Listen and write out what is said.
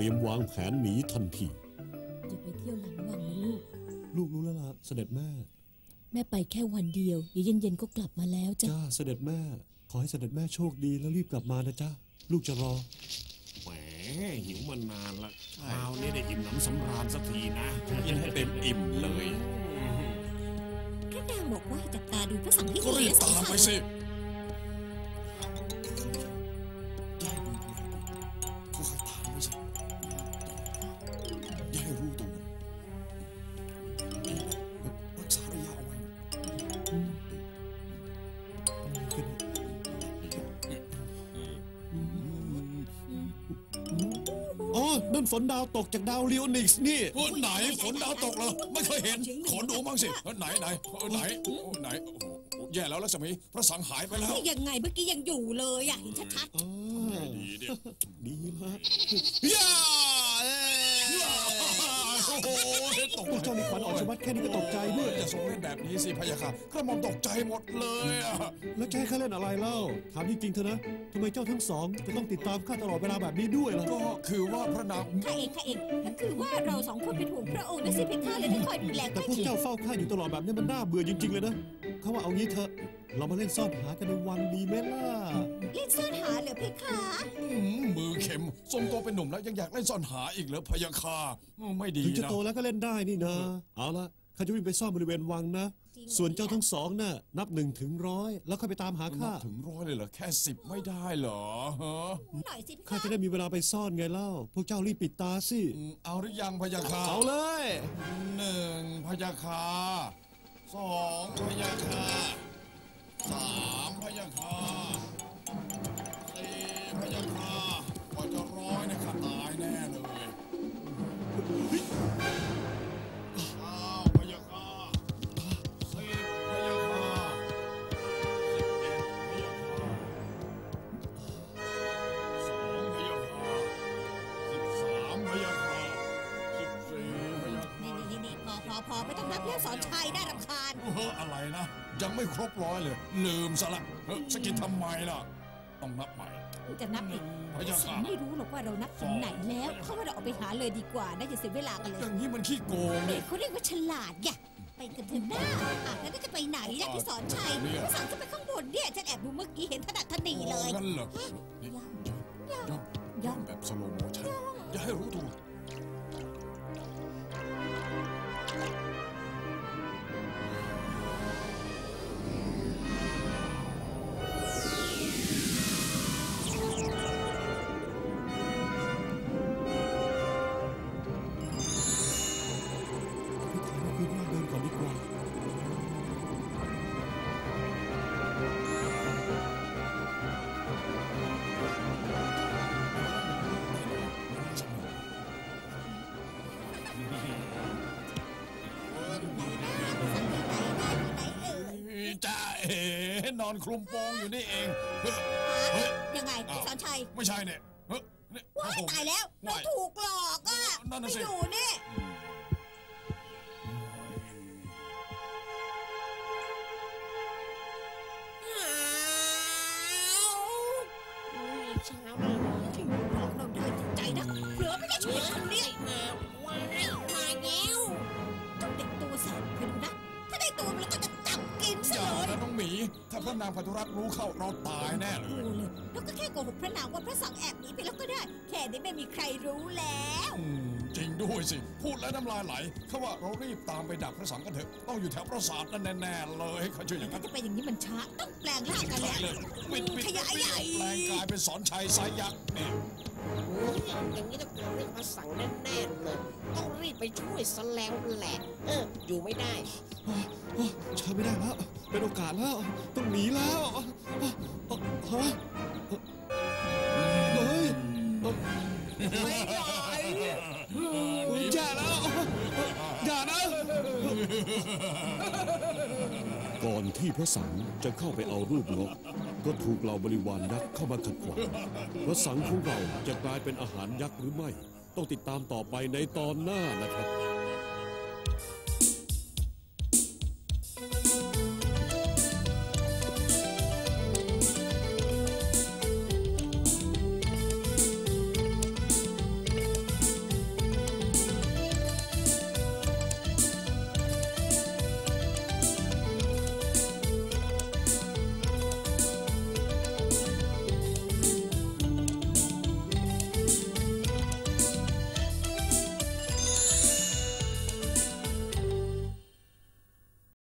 รียมวางแผนหนีทันทีอย่าไปเที่ยวหลังวังนะลูกรู้แล้วล่ะเสด็จแม่ไปแค่วันเดียวเย็นๆก็กลับมาแล้วจ้ะจ้าเสด็จแม่ขอให้เสด็จแม่โชคดีแล้วรีบกลับมานะจ้าลูกจะรอแหมหิวมานานละคราวนี้ได้อิ่มน้ำสำราญสักทีนะกินให้เต็มอิ่มเลยพระนางบอกว่าจับตาดูพระสังฆีก็รีบตามไปสิฝนดาวตกจากดาวเลียวนิกส์นี่ไหนฝนดาวตกเหรอไม่เคยเห็นขอดูบ้างสิไหนแย่แล้วลักษมีพระสังหายไปแล้วยังไงเมื่อกี้ยังอยู่เลยอ่ะเห็นชัดๆดีเด็ดดีมากย่าโอ้โหตกเจ้ามีขวัญออกชวัดแค่นี้ก็ตกใจด้วยจะทรงเล่นแบบนี้สิพะยะค่ะกระหม่อมตกใจหมดเลยอ่ะแล้วจะให้ข้าเล่นอะไรเล่าถามจริงๆเถอะนะทำไมเจ้าทั้งสองจะต้องติดตามข้าตลอดเวลาแบบนี้ด้วยล่ะก็คือว่าพระนางข้าเองคือว่าเราสองคนเป็นห่วงพระองค์นะสิเพคะเลยต้องคอยดูแลแต่พวกเจ้าเฝ้าข้าอยู่ตลอดแบบนี้มันน่าเบื่อจริงๆเลยนะเขาว่าเอางี้เถอะเรามาเล่นซ่อนหากันในวังดีไหมล่ะเล่นซ่อนหาเหรอเพคะมือเข็มทรงตัวเป็นหนุ่มแล้วยังอยากเล่นซ่อนหาอีกเหรอพะยะค่ะไม่ดีนะถึงจะโตแล้วก็เล่นได้นี่นะเอาละข้าจะวิ่งไปซ่อนบริเวณวังนะส่วนเจ้าทั้งสองน่ะนับ1 ถึง 100แล้วค่อยไปตามหาข้าถึง100เลยเหรอแค่10ไม่ได้เหรอฮะข้าจะได้มีเวลาไปซ่อนไงเล่าพวกเจ้ารีบปิดตาสิเอาหรือยังพะยะค่ะเอาเลย1พะยะค่ะ2พะยะค่ะ3พะยะค่ะ4พะยะค่ะกว่าจะร้อยนะครับตายแน่เลยพอไม่ต้องนับเลี้ยวสอนชัยน่ารำคาญอะไรนะยังไม่ครบร้อยเลยลืมซะละสกิดทำไมล่ะต้องนับใหม่จะนับอีกฉันไม่รู้หรอกว่าเรานับถึงไหนแล้วเขาว่าเราออกไปหาเลยดีกว่าน่าจะเสียเวลากันเลยอย่างนี้มันขี้โกงเลยเขาเรียกว่าฉลาดอย่าไปกันเถอะหน้าแล้วก็จะไปไหนนะพี่สอนชัยพี่สอนจะไปข้างบนเนี่ยฉันแอบดูเมื่อกี้เห็นถนัดถนีเลยนั่นเหรอย่องแบบสโลโมชั่นอย่าให้รู้ตัวนอนคลุมโปงอยู่นี่เองยังไงพี่สอนชัยไม่ใช่เนี่ยว้ายตายแล้วเราถูกหลอกอ่ะไม่อยู่นี่เช้าเลยถึงหลอกเราได้ถึงใจนะเหลือไม่ได้ช่วยคนนี้ว้ายมาแล้วต้องเด็กตัวแสบขึ้นนะถ้าได้ตัวมันก็จะอย่านะน้องหมีถ้าพระนางพัทรรัตน์รู้เข้าเราตายแน่เลยแล้วก็แค่โกหกพระนางว่าพระสังแอบหนีไปแล้วก็ได้แค่นี้ไม่มีใครรู้แล้วจริงด้วยสิพูดแล้วน้ำลายไหลเขาว่าเรารีบตามไปดักพระสังกันเถอะต้องอยู่แถวปราสาทนั่นแน่เลยเขาช่วยอย่างนั้นจะไปอย่างนี้มันช้าต้องแปลงร่างกันแล้วขยายใหญ่แปลงกายเป็นสอนชัยสายยักษ์เนี่ยอย่างนี้ต้องเรียกพระสังแน่เลยต้องรีบไปช่วยสแลงแหละอยู่ไม่ได้ใช้ไม่ได้แล้วเป็นโอกาสแล้วต้องหนีแล้วฮะเฮ้ยไม่ได้อย่าแล้วอย่านะก่อนที่พระสังจะเข้าไปเอารูปนกก็ถูกเหล่าบริวารยักษ์เข้ามาขัดขวางพระสังของเราจะกลายเป็นอาหารยักษ์หรือไม่ต้องติดตามต่อไปในตอนหน้านะครับ